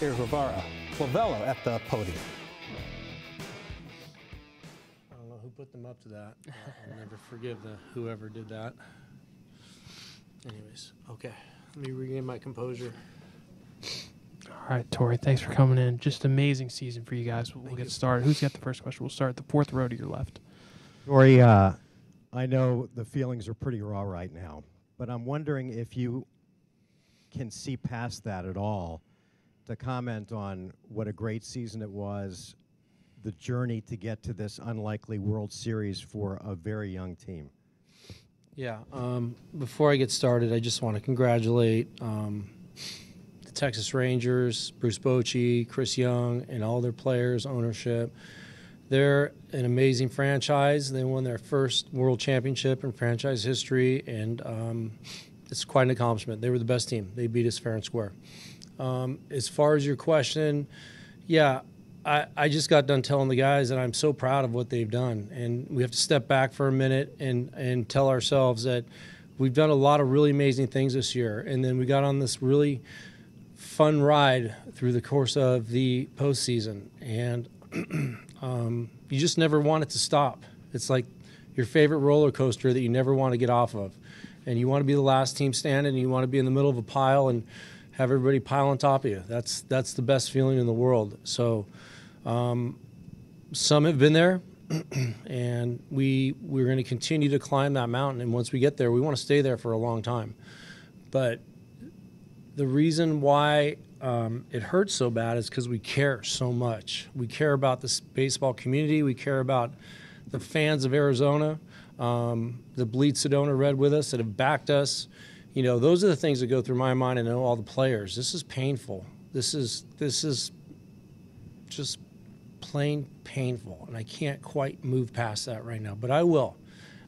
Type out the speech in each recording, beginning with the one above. Dr. Guevara Lovello at the podium. I don't know who put them up to that. I'll never forgive whoever did that. Anyways, okay. Let me regain my composure. All right, Tori, thanks for coming in. Just amazing season for you guys. We'll get started. Who's got the first question? We'll start at the fourth row to your left. Tori, I know the feelings are pretty raw right now, but I'm wondering if you can see past that at all to comment on what a great season it was, the journey to get to this unlikely World Series for a very young team. Yeah, before I get started, I just want to congratulate the Texas Rangers, Bruce Bochy, Chris Young, and all their players, ownership. They're an amazing franchise. They won their first world championship in franchise history, and it's quite an accomplishment. They were the best team. They beat us fair and square. As far as your question, yeah, I just got done telling the guys that I'm so proud of what they've done, and we have to step back for a minute and tell ourselves that we've done a lot of really amazing things this year, and then we got on this really fun ride through the course of the postseason, and you just never want it to stop. It's like your favorite roller coaster that you never want to get off of, and you want to be the last team standing, and you want to be in the middle of a pile and have everybody pile on top of you. That's the best feeling in the world. So some have been there, and we're going to continue to climb that mountain, and once we get there, we want to stay there for a long time. But the reason why it hurts so bad is because we care so much. We care about this baseball community. We care about the fans of Arizona, the bleed Sedona Red with us that have backed us. You know, those are the things that go through my mind. I know all the players. This is painful. This is just plain painful, and I can't quite move past that right now, but I will.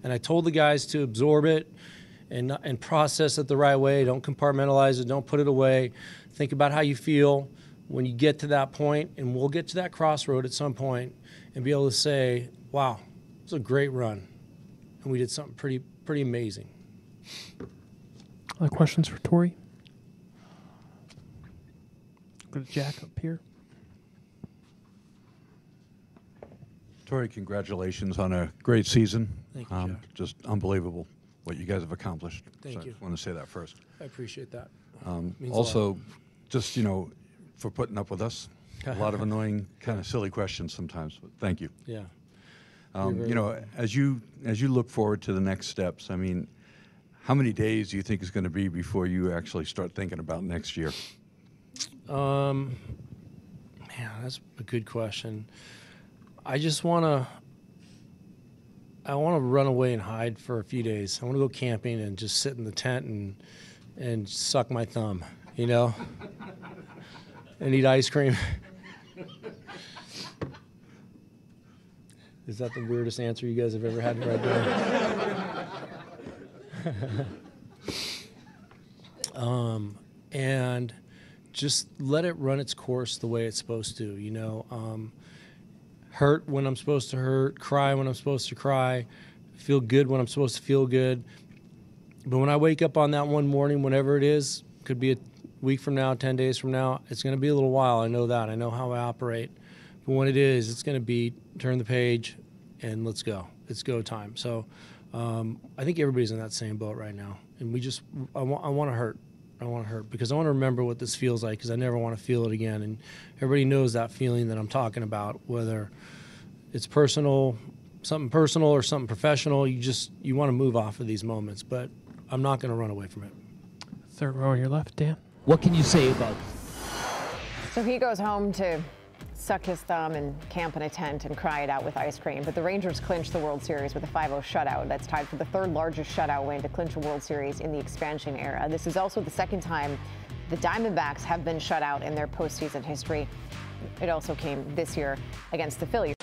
And I told the guys to absorb it and process it the right way. Don't compartmentalize it. Don't put it away. Think about how you feel when you get to that point, and we'll get to that crossroad at some point and be able to say, wow, it's a great run, and we did something pretty amazing. Other questions for Tori? Go to Jack up here. Tori, congratulations on a great season. Thank you, Jack. Just unbelievable what you guys have accomplished. Thank you. I just want to say that first. I appreciate that. Also, just, you know, for putting up with us. A lot of annoying, kind of silly questions sometimes, but thank you. Yeah. You know, as you look forward to the next steps, I mean, how many days do you think it's going to be before you actually start thinking about next year? Man, that's a good question. I want to run away and hide for a few days. I want to go camping and just sit in the tent and suck my thumb, you know, and eat ice cream. Is that the weirdest answer you guys have ever had right there? And just let it run its course the way it's supposed to, you know, hurt when I'm supposed to hurt, cry when I'm supposed to cry, feel good when I'm supposed to feel good. But when I wake up on that one morning, whenever it is, could be a week from now, 10 days from now, it's going to be a little while. I know that. I know how I operate. But when it is, it's going to be turn the page and let's go. It's go time. So I think everybody's in that same boat right now. And we just – I want to hurt because I want to remember what this feels like, because I never want to feel it again. And everybody knows that feeling that I'm talking about, whether it's personal, something personal or something professional. You want to move off of these moments, but I'm not going to run away from it. Third row on your left, Dan. What can you say about this? So he goes home to suck his thumb and camp in a tent and cry it out with ice cream. But the Rangers clinched the World Series with a 5-0 shutout. That's tied for the third largest shutout win to clinch a World Series in the expansion era. This is also the second time the Diamondbacks have been shut out in their postseason history. It also came this year against the Phillies.